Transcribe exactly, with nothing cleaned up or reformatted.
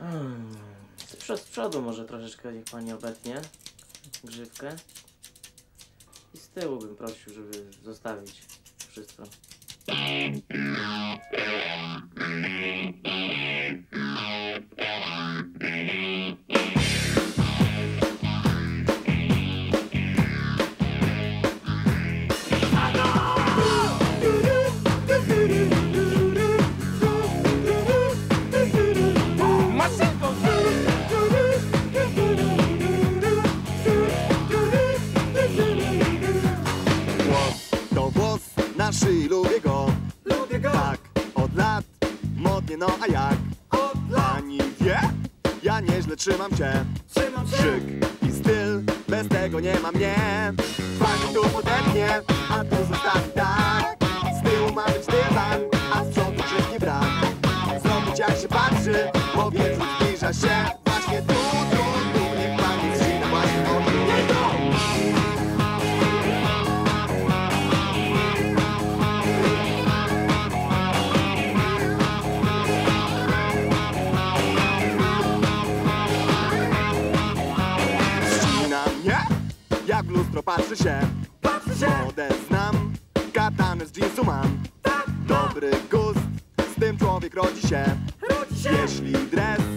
Hmm. Z przodu może troszeczkę niech pani obetnie grzywkę. I z tyłu bym prosił, żeby zostawić wszystko. Lubię go, lubię go, tak, od lat, modnie, no a jak, od lat, pani wie, ja nieźle trzymam cię, trzymam się. Szyk i styl, bez tego nie ma mnie, pani tu podepnie, a tu zostawi tak, z tyłu ma być dywan, a z przodu wszystkie brak, zrobić jak się patrzy, bo wieczór zbliża się, właśnie tu, tu, tu, niech pani zgina właśnie od niego. W lustro patrzy się, patrzy się. Modę znam, katanę z jeansu mam, tak, dobry gust, z tym człowiek rodzi się, rodzi się. Jeśli dres